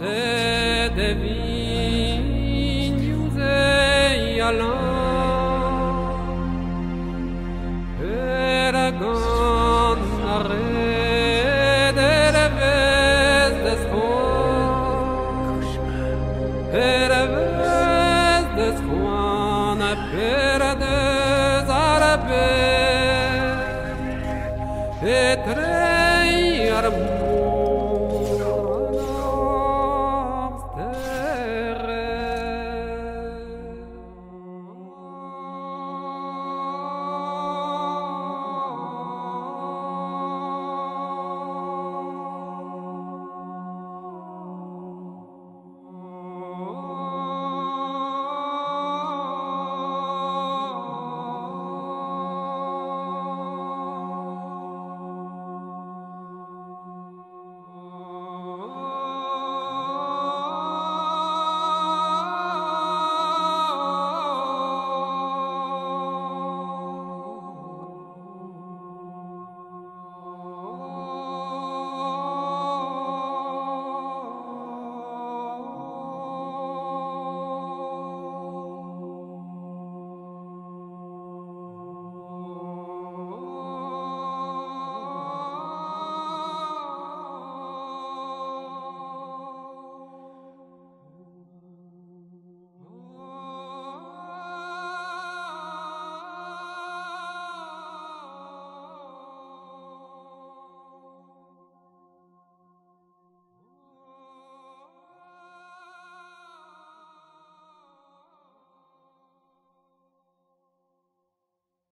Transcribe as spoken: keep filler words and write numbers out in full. C'est des vignes, et y a l'un.